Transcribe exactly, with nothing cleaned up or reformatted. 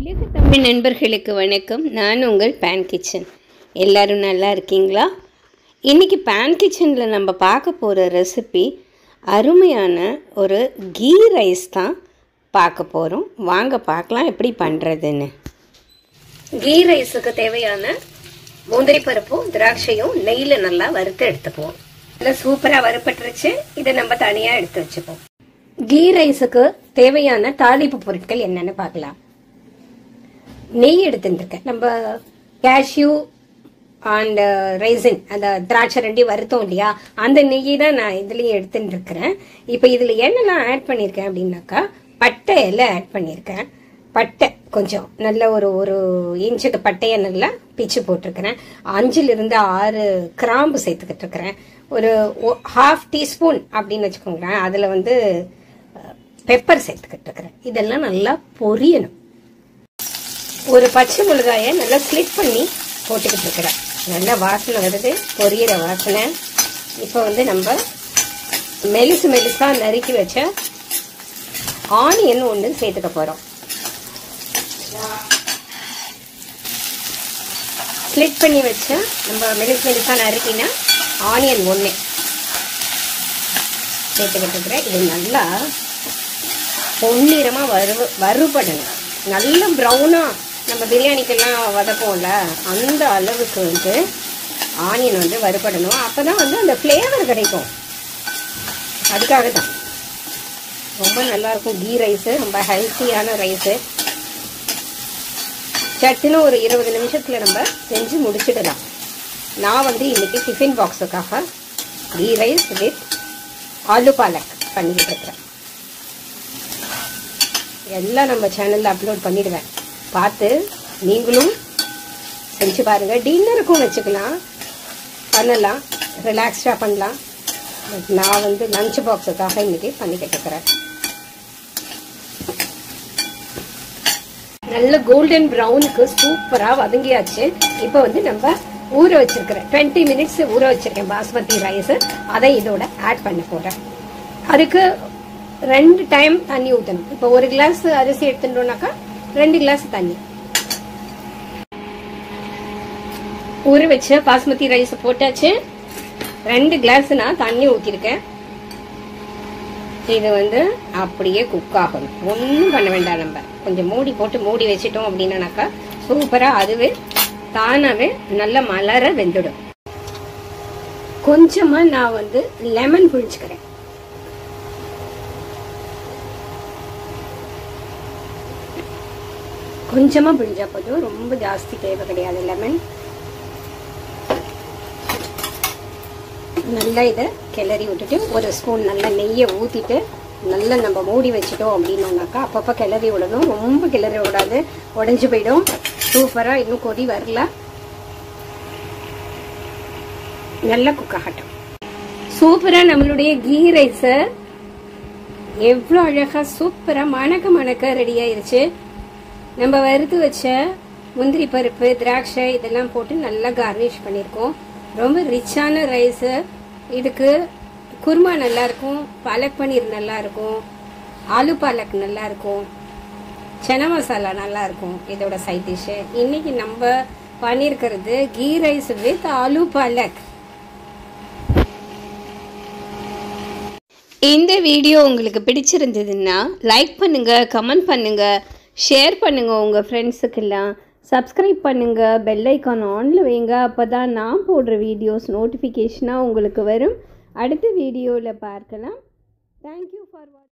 உலக தமிழ் நண்பர்களுக்கு வணக்கம். நான் உங்கள் பேன் கிச்சன். எல்லோரும் நல்லா இருக்கீங்களா? இன்றைக்கி பேன் கிச்சனில் நம்ம பார்க்க போகிற ரெசிபி அருமையான ஒரு கீ ரைஸ் தான் பார்க்க போகிறோம். வாங்க பார்க்கலாம் எப்படி பண்ணுறதுன்னு. கீ ரைஸுக்கு தேவையான முந்திரி பருப்பும் திராட்சையும் நெய்யில் நல்லா வறுத்து எடுத்துக்குவோம். நல்லா சூப்பராக வறுப்பட்டுருச்சு. இதை நம்ம தனியாக எடுத்து வச்சுப்போம். கீ ரைஸுக்கு தேவையான தாளிப்பு பொருட்கள் என்னென்னு பார்க்கலாம். நெய் எடுத்துருக்கேன். நம்ம கேஷ்யூ அண்ட் ரைசின் அந்த திராட்சை ரெண்டி வருத்தோம் இல்லையா, அந்த நெய்யை தான் நான் இதுலேயும் எடுத்துட்டுருக்கிறேன். இப்போ இதில் என்னெல்லாம் ஆட் பண்ணியிருக்கேன் அப்படின்னாக்கா, பட்டை எல்லாம் ஆட் பண்ணியிருக்கேன். பட்டை கொஞ்சம் நல்ல ஒரு ஒரு இன்ச்சுக்கு பட்டையை நல்லா பிச்சு போட்டிருக்கிறேன். அஞ்சுலேருந்து ஆறு கிராம்பு சேர்த்துக்கிட்டு இருக்கிறேன். ஒரு ஹாஃப் டீஸ்பூன் அப்படின்னு வச்சுக்கோங்களேன். அதில் வந்து பெப்பர் சேர்த்துக்கிட்டு இருக்கிறேன். இதெல்லாம் நல்லா பொரியணும். ஒரு பச்சை மிளகாயை நல்லா ஸ்லிட் பண்ணி போட்டுக்கிட்டு இருக்கிறேன். நல்லா வாசனை வருது, பொரியிற வாசனை. இப்போ வந்து நம்ம மெலிசு மெலிசாக நறுக்கி வச்ச ஆனியன் ஒன்று சேர்த்துக்க போகிறோம். ஸ்லிட் பண்ணி வச்ச நம்ம மெலிசு மெலிசாக நறுக்கினா ஆனியன் ஒன்று சேர்த்துக்கிட்டு இருக்கிறேன். இது நல்லா பொன்னிறமாக வறு வறுபடணும். நல்ல ப்ரௌனாக நம்ம பிரியாணிக்கெல்லாம் வதக்கும்ல, அந்த அளவுக்கு வந்து ஆனியன் வந்து வறுபடணும். அப்போ தான் வந்து அந்த ஃப்ளேவர் கிடைக்கும். அதுக்காக தான் ரொம்ப நல்லாயிருக்கும் கீ ரைஸு. ரொம்ப ஹெல்த்தியான ரைஸு. சட்டுன்னு ஒரு இருபது நிமிஷத்தில் நம்ம செஞ்சு முடிச்சுடலாம். நான் வந்து இன்றைக்கி டிஃபின் பாக்ஸுக்காக கீ ரைஸ் வித் ஆலு பாலக் பண்ணிக்கிட்டு இருக்கிறேன். எல்லாம் நம்ம சேனலில் அப்லோட் பண்ணிடுவேன். பார்த்து நீங்களும் செஞ்சு பாருங்கள். டின்னருக்கும் வச்சுக்கலாம், பண்ணலாம், ரிலாக்ஸ்டாக பண்ணலாம். பட் நான் வந்து லஞ்ச் பாக்ஸுக்காக இன்றைக்கி பண்ணிக்கிட்டு இருக்கிறேன். நல்ல கோல்டன் ப்ரௌனுக்கு சூப்பராக வதங்கியாச்சு. இப்போ வந்து நம்ம ஊற வச்சுருக்கிறேன். டுவெண்ட்டி மினிட்ஸ் ஊற வச்சுருக்கேன் பாஸ்மதி ரைஸு. அதை இதோட ஆட் பண்ணி போடுறேன். அதுக்கு ரெண்டு டைம் தண்ணி ஊற்றணும். இப்போ ஒரு கிளாஸ் அரிசி எடுத்துட்டோம்னாக்கா ரெண்டு கிளாஸ் தண்ணி. ஊற வச்ச பாஸ்மதி ரைஸ் போட்டாச்சு. ரெண்டு கிளாஸ் நான் தண்ணி ஊற்றிருக்கேன். இது வந்து அப்படியே குக் ஆகணும். ஒன்றும் பண்ண வேண்டாம். நம்ம கொஞ்சம் மூடி போட்டு மூடி வச்சிட்டோம் அப்படின்னாக்கா சூப்பராக அதுவே தானாகவே நல்ல மலர வெந்துடும். கொஞ்சமாக நான் வந்து லெமன் புளிச்சுக்கிறேன். கொஞ்சமாக புழிஞ்சா போதும், ரொம்ப ஜாஸ்தி தேவை கிடையாது. லெமன் நல்லா இதை கிளறி விட்டுட்டு ஒரு ஸ்பூன் நல்லா நெய்யை ஊற்றிட்டு நல்லா நம்ம மூடி வச்சுட்டோம் அப்படின்னோம்னாக்கா அப்பப்போ கிளறி விடணும். ரொம்ப கிளறி விடாது, உடஞ்சி போயிடும். சூப்பராக இன்னும் கொதி வரல, நல்லா குக்காகட்டும். சூப்பராக நம்மளுடைய கீ ரைஸை எவ்வளோ அழகாக சூப்பராக மணக்க மணக்க ரெடி ஆயிடுச்சு. நம்ம வறுத்து வச்ச முந்திரி பருப்பு திராட்சை இதெல்லாம் போட்டு நல்லா கார்னிஷ் பண்ணியிருக்கோம். ரொம்ப ரிச்சான ரைஸு. இதுக்கு குருமா நல்லாயிருக்கும், பாலக் பன்னீர் நல்லாயிருக்கும், ஆலு பாலக் நல்லாயிருக்கும், சனா மசாலா நல்லாயிருக்கும் இதோட சைட் டிஷ்ஷு. இன்றைக்கி நம்ம பண்ணியிருக்கிறது கீ ரைஸ் வித் ஆலு பாலக். இந்த வீடியோ உங்களுக்கு பிடிச்சிருந்ததுன்னா லைக் பண்ணுங்கள், கமெண்ட் பண்ணுங்கள், ஷேர் பண்ணுங்கள் உங்கள் ஃப்ரெண்ட்ஸுக்கெல்லாம். சப்ஸ்கிரைப் பண்ணுங்கள், பெல் ஐக்கான் ஆனில் வைங்க. அப்போ தான் நான் போடுற வீடியோஸ் நோட்டிஃபிகேஷனாக உங்களுக்கு வரும். அடுத்த வீடியோவில் பார்க்கலாம். தேங்க்யூ ஃபார் வாட்சிங்.